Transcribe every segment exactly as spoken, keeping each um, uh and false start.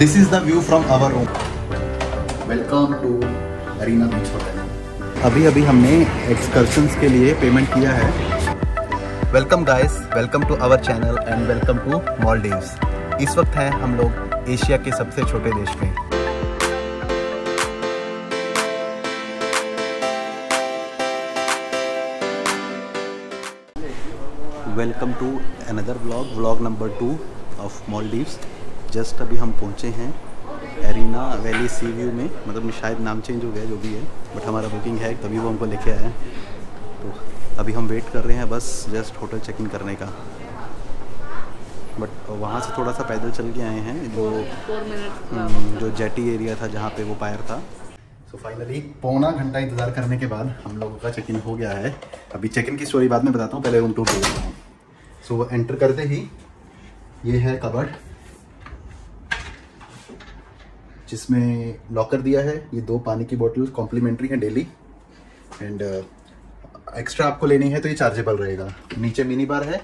This is the view from our room. Welcome to Arena Beach Hotel. अभी अभी हमने एक्सकर्शंस के लिए पेमेंट किया है. Welcome guys, welcome to our channel and welcome to Maldives. इस वक्त है हम लोग एशिया के सबसे छोटे देश में. Welcome to another vlog vlog number two of Maldives. Just अभी हम पहुंचे हैं एरिना वैली सी व्यू में. मतलब शायद नाम चेंज हो गया जो भी है, बट हमारा बुकिंग है तभी वो हमको लेके आए हैं. तो अभी हम वेट कर रहे हैं बस जस्ट होटल चेक इन करने का. बट वहाँ से थोड़ा सा पैदल चल के आए हैं जो जो जेटी एरिया था जहाँ पे वो पायर था. तो फाइनली पौना घंटा इंतज़ार करने के बाद हम लोगों का चेक इन हो गया है. अभी चेक इन की स्टोरी बाद में बताता हूँ, पहले रूम टूर पे जाता हूँ. सो एंटर करते ही ये है कबर्ड जिसमें लॉकर दिया है. ये दो पानी की बोतल कॉम्प्लीमेंट्री है डेली, एंड एक्स्ट्रा आपको लेनी है तो ये चार्जेबल रहेगा. नीचे मिनी बार है,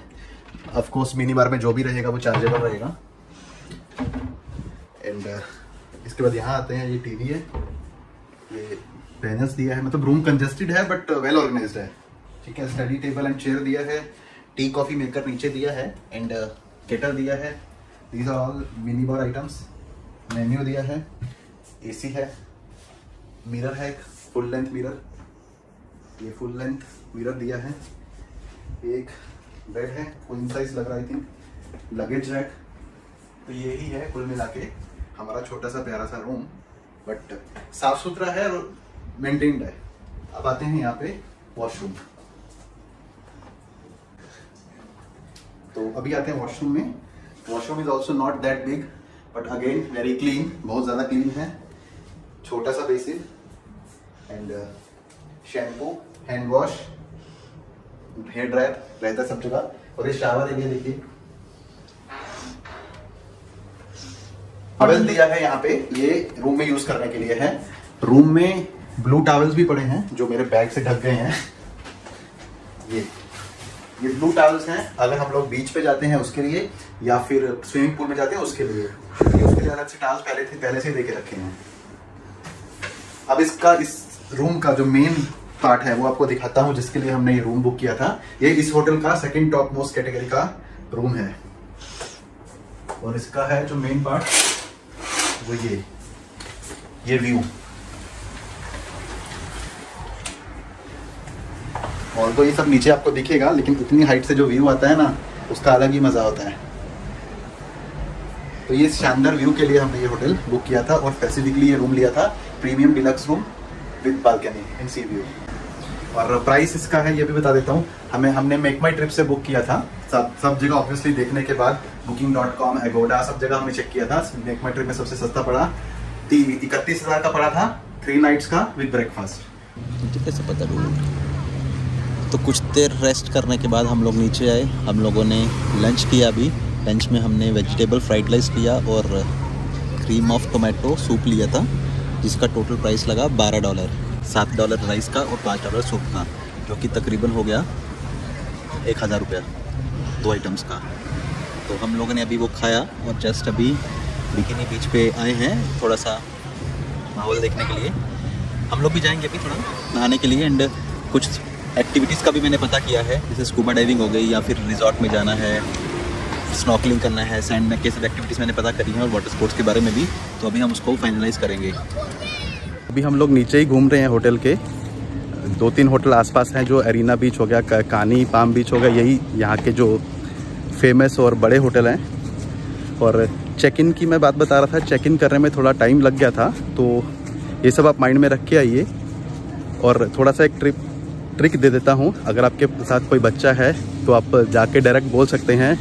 ऑफकोर्स मिनी बार में जो भी रहेगा वो चार्जेबल रहेगा. एंड इसके बाद यहाँ आते हैं, ये टी वी है, ये बैनर्स दिया है. मतलब रूम कंजेस्टेड है बट वेल ऑर्गेनाइज्ड है. ठीक है, स्टडी टेबल एंड चेयर दिया है, टी कॉफी मेकर नीचे दिया है, एंड केटर दिया है. These are all mini bar items. Menu दिया है, एसी है, मिरर है, एक फुल लेंथ मिरर, ये फुल लेंथ मिरर दिया है. एक बेड है, क्वीन साइज लग रहा है आई थिंक, लगेज रैक. तो यही है कुल मिला के हमारा छोटा सा प्यारा सा रूम, बट साफ सुथरा है और मेंटेन्ड है. अब आते हैं यहाँ पे वॉशरूम. तो अभी आते हैं वॉशरूम में. Washroom is also not that big but again very clean, बहुत ज़्यादा क्लीन है. छोटा सा basin and shampoo, hand wash, hair dryer रहता है सब जगह. और ये शावर एरिया देखिए, टॉवल दिया है यहाँ पे, ये रूम में यूज करने के लिए है. रूम में ब्लू टॉवल्स भी पड़े हैं जो मेरे बैग से ढक गए हैं. ये ये ब्लू टॉवल्स हैं अगर हम लोग बीच पे जाते हैं उसके लिए, या फिर स्विमिंग पूल में जाते हैं उसके लिए. उसके लिए अलग से टॉवल्स पहले थे पहले से ही देके रखे हैं. अब इसका इस रूम का जो मेन पार्ट है वो आपको दिखाता हूँ, जिसके लिए हमने ये रूम बुक किया था. ये इस होटल का सेकेंड टॉप मोस्ट कैटेगरी का रूम है. और इसका है जो मेन पार्ट वो ये ये व्यू. और तो ये सब नीचे आपको दिखेगा, लेकिन इतनी हाइट से जो व्यू आता है ना उसका अलग ही मजा होता है. तो ये शानदार व्यू के लिए हमने ये होटल बुक किया था और स्पेसिफिकली ये रूम लिया था, premium deluxe room with balcony and sea view. और प्राइस इसका है ये भी बता देता हूँ, हमें हमने मेक माई ट्रिप से बुक किया था. सब सब जगह ऑब्वियसली देखने के बाद बुकिंग डॉट कॉम, एगोडा, सब जगह हमने चेक किया था. मेक माई ट्रिप में सबसे सस्ता पड़ा, इकतीस हज़ार का पड़ा था, थ्री नाइट्स का विद ब्रेकफास्ट. कैसे पता लगा? तो कुछ देर रेस्ट करने के बाद हम लोग नीचे आए. हम लोगों ने लंच किया. अभी लंच में हमने वेजिटेबल फ्राइड राइस किया और क्रीम ऑफ टोमेटो सूप लिया था, जिसका टोटल प्राइस लगा बारह डॉलर. सात डॉलर राइस का और पाँच डॉलर सूप का, जो कि तकरीबन हो गया एक हज़ार रुपया दो आइटम्स का. तो हम लोगों ने अभी वो खाया और जस्ट अभी बिकिनी बीच पे आए हैं थोड़ा सा माहौल देखने के लिए. हम लोग भी जाएंगे अभी थोड़ा नहाने के लिए, एंड कुछ एक्टिविटीज़ का भी मैंने पता किया है, जैसे स्कूबा डाइविंग हो गई, या फिर रिजॉर्ट में जाना है, स्नॉर्कलिंग करना है, सैंड में, कैसे एक्टिविटीज़ मैंने पता करी है, और वाटर स्पोर्ट्स के बारे में भी. तो अभी हम उसको फाइनलाइज़ करेंगे. अभी हम लोग नीचे ही घूम रहे हैं होटल के. दो तीन होटल आसपास हैं, जो एरिना बीच हो गया, कानी पाम बीच हो गया, यही यहाँ के जो फेमस और बड़े होटल हैं. और चेक इन की मैं बात बता रहा था, चेक इन करने में थोड़ा टाइम लग गया था, तो ये सब आप माइंड में रख के आइए. और थोड़ा सा एक ट्रिप ट्रिक दे देता हूँ, अगर आपके साथ कोई बच्चा है तो आप जाके डायरेक्ट बोल सकते हैं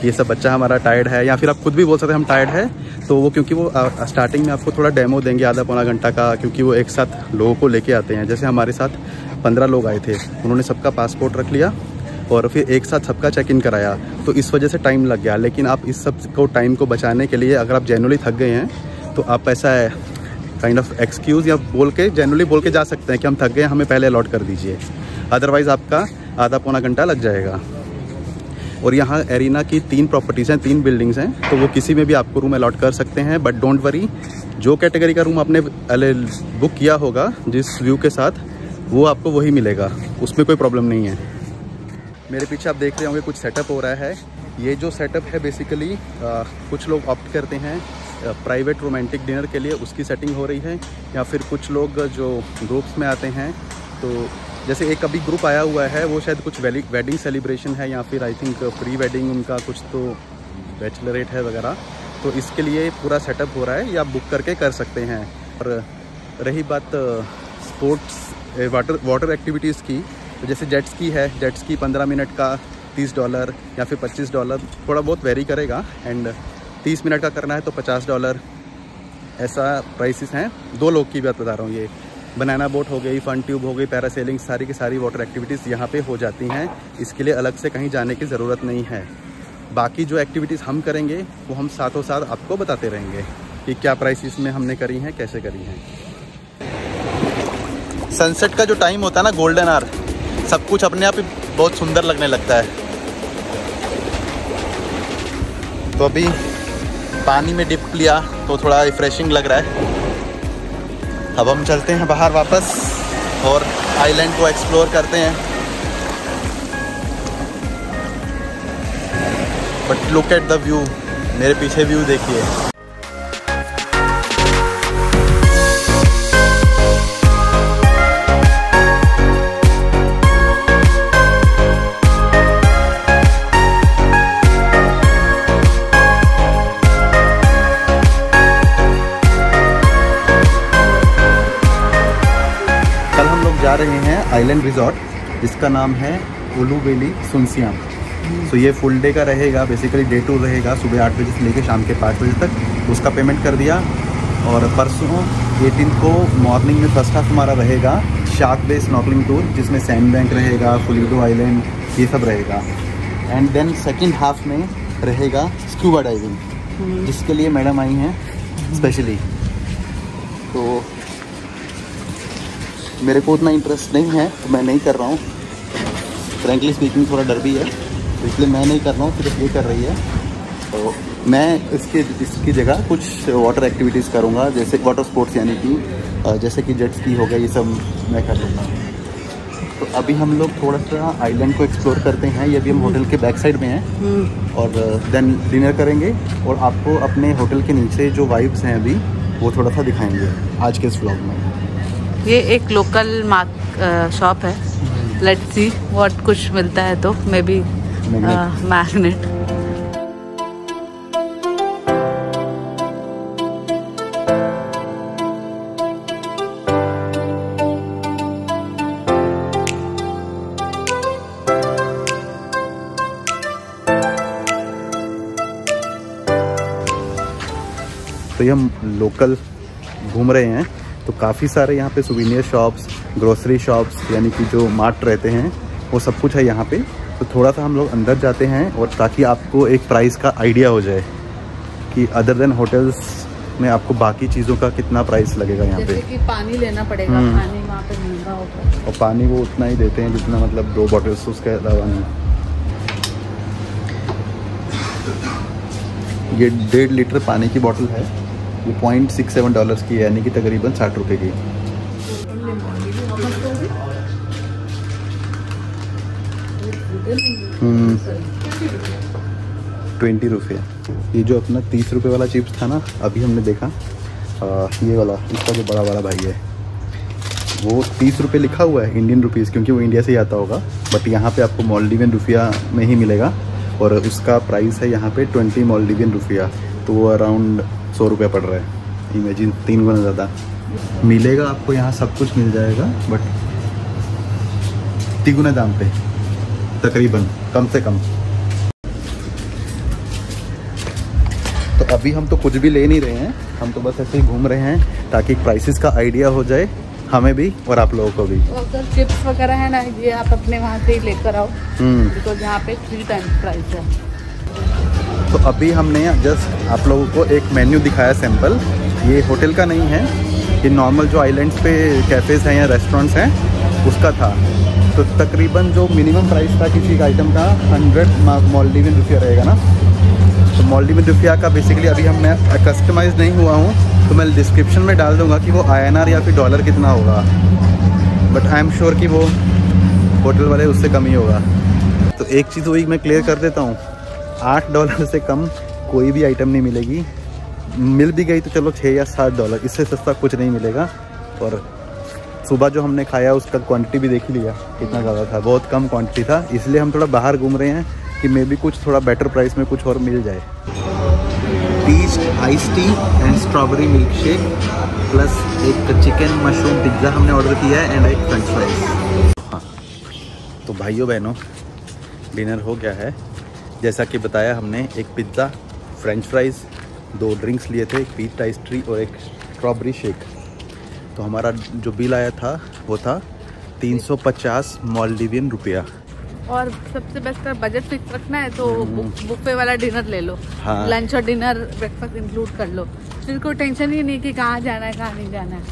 कि ये सब बच्चा हमारा टायर्ड है, या फिर आप खुद भी बोल सकते हैं हम टायर्ड है. तो वो क्योंकि वो स्टार्टिंग में आपको थोड़ा डेमो देंगे आधा पौना घंटा का, क्योंकि वो एक साथ लोगों को लेके आते हैं. जैसे हमारे साथ पंद्रह लोग आए थे, उन्होंने सबका पासपोर्ट रख लिया और फिर एक साथ सबका चेक इन कराया, तो इस वजह से टाइम लग गया. लेकिन आप इस सब को टाइम को बचाने के लिए, अगर आप जेनुअली थक गए हैं तो आप ऐसा काइंड ऑफ एक्सक्यूज़ या बोल के जेनुअली बोल के जा सकते हैं कि हम थक गए, हमें पहले अलॉट कर दीजिए. अदरवाइज़ आपका आधा पौना घंटा लग जाएगा. और यहाँ एरिना की तीन प्रॉपर्टीज़ हैं, तीन बिल्डिंग्स हैं, तो वो किसी में भी आपको रूम अलॉट कर सकते हैं। बट डोंट वरी, जो कैटेगरी का रूम आपने बुक किया होगा जिस व्यू के साथ, वो आपको वही मिलेगा, उसमें कोई प्रॉब्लम नहीं है। मेरे पीछे आप देख रहे होंगे कुछ सेटअप हो रहा है। ये जो सेटअप है बेसिकली आ, कुछ लोग ऑप्ट करते हैं प्राइवेट रोमांटिक डिनर के लिए, उसकी सेटिंग हो रही है, या फिर कुछ लोग जो ग्रुप्स में आते हैं, तो जैसे एक अभी ग्रुप आया हुआ है, वो शायद कुछ वेडिंग सेलिब्रेशन है या फिर आई थिंक प्री वेडिंग उनका कुछ तो बैचलरेट है वगैरह, तो इसके लिए पूरा सेटअप हो रहा है, या बुक करके कर सकते हैं। और रही बात स्पोर्ट्स वाटर वाटर एक्टिविटीज़ की, तो जैसे जेट्स की है, जेट्स की पंद्रह मिनट का तीस डॉलर या फिर पच्चीस डॉलर, थोड़ा बहुत वेरी करेगा। एंड तीस मिनट का करना है तो पचास डॉलर, ऐसा प्राइसेस हैं। दो लोग की बात बता रहा हूँ। ये बनाना बोट हो गई, फन ट्यूब हो गई, पैरासेलिंग, सारी की सारी वाटर एक्टिविटीज़ यहाँ पे हो जाती हैं, इसके लिए अलग से कहीं जाने की ज़रूरत नहीं है। बाकी जो एक्टिविटीज़ हम करेंगे वो हम साथों साथ आपको बताते रहेंगे कि क्या प्राइसेस में हमने करी हैं, कैसे करी हैं। सनसेट का जो टाइम होता है ना, गोल्डन आवर, सब कुछ अपने आप ही बहुत सुंदर लगने लगता है। तो अभी पानी में डिप लिया तो थोड़ा रिफ्रेशिंग लग रहा है। अब हम चलते हैं बाहर वापस और आइलैंड को एक्सप्लोर करते हैं। But look at the view, मेरे पीछे व्यू देखिए। जा रहे हैं आइलैंड रिजॉर्ट, जिसका नाम है ओलियावेली सुनसियाम। सो ये फुल डे का रहेगा, बेसिकली डे टू रहेगा, सुबह आठ बजे से लेकर शाम के पाँच बजे तक। उसका पेमेंट कर दिया। और परसों एटीन को मॉर्निंग में फर्स्ट हाफ हमारा रहेगा शार्क बे स्नॉर्कलिंग टूर, जिसमें सैंड बैंक रहेगा, फुलिडो आइलैंड, ये सब रहेगा। एंड देन सेकेंड हाफ में रहेगा स्क्यूबा डाइविंग, जिसके लिए मैडम आई हैं स्पेशली। तो मेरे को उतना इंटरेस्ट नहीं है तो मैं नहीं कर रहा हूँ, फ्रेंकली स्पीकिंग थोड़ा डर भी है, इसलिए मैं नहीं कर रहा हूँ, सिर्फ ये कर रही है। तो मैं इसके इसकी जगह कुछ वाटर एक्टिविटीज़ करूँगा, जैसे वाटर स्पोर्ट्स, यानी कि जैसे कि जेट्स की हो गया, ये सब मैं कर लूँगा। तो अभी हम लोग थोड़ा सा आइलैंड को एक्सप्लोर करते हैं। ये अभी हम होटल के बैक साइड में हैं, और देन डिनर करेंगे और आपको अपने होटल के नीचे जो वाइब्स हैं अभी वो थोड़ा सा दिखाएँगे आज के इस व्लॉग में। ये एक लोकल मार्क शॉप है, लेट्स सी व्हाट कुछ मिलता है, तो मे बी मैग्नेट। तो ये हम लोकल घूम रहे हैं, तो काफ़ी सारे यहाँ पे सुविनियर शॉप्स, ग्रोसरी शॉप्स, यानी कि जो मार्ट रहते हैं, वो सब कुछ है यहाँ पे। तो थोड़ा सा हम लोग अंदर जाते हैं, और ताकि आपको एक प्राइस का आइडिया हो जाए कि अदर देन होटल्स में आपको बाकी चीज़ों का कितना प्राइस लगेगा यहाँ पे। जैसे कि पानी लेना पड़ेगा, पानी वहाँ पे महंगा होगा, और पानी वो उतना ही देते हैं जितना, मतलब दो बॉटल्स, उसके अलावा नहीं। ये डेढ़ लीटर पानी की बॉटल है, वो पॉइंट सिक्स सेवन डॉलर्स की है, यानी कि तकरीबन साठ रुपये की। ट्वेंटी रुपये ये जो अपना तीस रुपये वाला चिप्स था ना, अभी हमने देखा आ, ये वाला, इसका जो बड़ा वाला भाई है, वो तीस रुपये लिखा हुआ है इंडियन रुपीज़, क्योंकि वो इंडिया से ही आता होगा, बट यहाँ पे आपको मालदीवियन रुफिया में ही मिलेगा। और उसका प्राइस है यहाँ पे ट्वेंटी मालदीवियन रुफिया, तो वो अराउंड सौ रुपये पड़ रहा है। इमेजिन, तीन गुना ज़्यादा मिलेगा आपको, यहाँ सब कुछ मिल जाएगा बट तिगुना दाम पे तकरीबन, कम से कम। तो अभी हम तो कुछ भी ले नहीं रहे हैं, हम तो बस ऐसे ही घूम रहे हैं ताकि प्राइसेस का आइडिया हो जाए हमें भी और आप लोगों को भी। अगर चिप्स वगैरह है ना, ये आप अपने वहाँ से ही लेकर आओ, बिकॉज यहाँ पे थ्री टाइम्स प्राइस है। तो अभी हमने जस्ट आप लोगों को एक मेन्यू दिखाया सैंपल। ये होटल का नहीं है, ये नॉर्मल जो आइलैंड्स पे कैफ़ेज़ हैं या रेस्टोरेंट्स हैं, उसका था। तो तकरीबन जो मिनिमम प्राइस था किसी एक आइटम का हंड्रेड मालदीवियन रुपया रहेगा ना। तो मालदीवियन रुपया का बेसिकली अभी हम मैं कस्टमाइज़ नहीं हुआ हूँ, तो मैं डिस्क्रिप्शन में डाल दूँगा कि वो आई एन आर या फिर डॉलर कितना होगा, बट आई एम श्योर कि वो होटल वाले उससे कम ही होगा। तो एक चीज़ वही मैं क्लियर कर देता हूँ, आठ डॉलर से कम कोई भी आइटम नहीं मिलेगी, मिल भी गई तो चलो छः या सात डॉलर, इससे सस्ता कुछ नहीं मिलेगा। और सुबह जो हमने खाया उसका क्वांटिटी भी देख लिया कितना ज़्यादा था, बहुत कम क्वांटिटी था, इसलिए हम थोड़ा बाहर घूम रहे हैं कि मे बी कुछ थोड़ा बेटर प्राइस में कुछ और मिल जाए। Peach ice tea and strawberry milk shake plus एक चिकन मशरूम पिज्ज़ा हमने ऑर्डर किया है एंड एक फ्रेंच फ्राइज। हाँ, तो भाइयों बहनों डिनर हो गया है। जैसा कि बताया हमने एक पिज़्ज़ा, फ्रेंच फ्राइज़, दो ड्रिंक्स लिए थे, एक पीच आइस टी और एक स्ट्रॉबेरी शेक। तो हमारा जो बिल आया था वो था तीन सौ पचास मालदीवियन रुपया। और सबसे बेस्ट अगर बजट फिक्स रखना है तो बुफे वाला डिनर ले लो। हाँ। लंच और डिनर ब्रेकफास्ट इंक्लूड कर लो, फिर कोई टेंशन ही नहीं कि कहाँ जाना है कहाँ नहीं जाना है।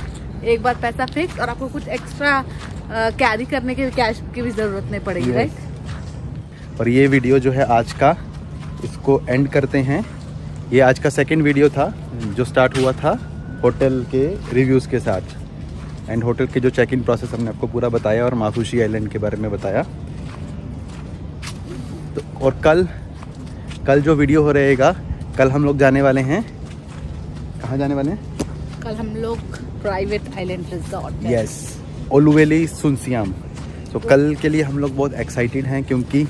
एक बार पैसा फिक्स और आपको कुछ एक्स्ट्रा कैरी करने के कैश की भी ज़रूरत नहीं पड़ेगी। राइट, और ये वीडियो जो है आज का, इसको एंड करते हैं। ये आज का सेकेंड वीडियो था जो स्टार्ट हुआ था होटल के रिव्यूज़ के साथ एंड होटल के जो चेक इन प्रोसेस हमने आपको पूरा बताया और माफुशी आइलैंड के बारे में बताया। तो और कल कल जो वीडियो हो रहेगा, कल हम लोग जाने वाले हैं, कहाँ जाने वाले हैं? कल हम लोग private island resort, yes, Olhuveli Sun Siyam. तो कल के लिए हम लोग बहुत एक्साइटेड हैं क्योंकि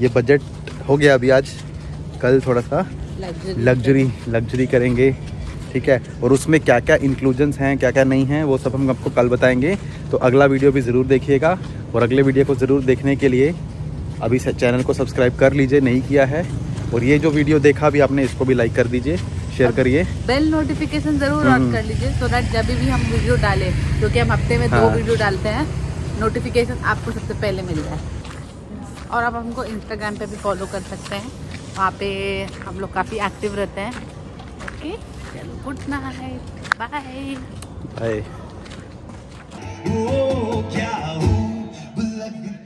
ये बजट हो गया अभी आज, कल थोड़ा सा लग्जरी लग्जरी करेंगे, ठीक है। और उसमें क्या क्या इंक्लूजन्स हैं क्या क्या नहीं हैं वो सब हम आपको कल बताएंगे। तो अगला वीडियो भी ज़रूर देखिएगा, और अगले वीडियो को ज़रूर देखने के लिए अभी चैनल को सब्सक्राइब कर लीजिए नहीं किया है, और ये जो वीडियो देखा भी आपने इसको भी लाइक कर दीजिए, शेयर करिए, बेल नोटिफिकेशन ज़रूर ऑन कर लीजिए सो दैट जब भी हम वीडियो डालें, क्योंकि हम हफ्ते में दो वीडियो डालते हैं, नोटिफिकेशन आपको सबसे पहले मिल जाए। और आप हमको इंस्टाग्राम पर भी फॉलो कर सकते हैं, वहाँ पर हम लोग काफ़ी एक्टिव रहते हैं। Okay, good night, bye bye.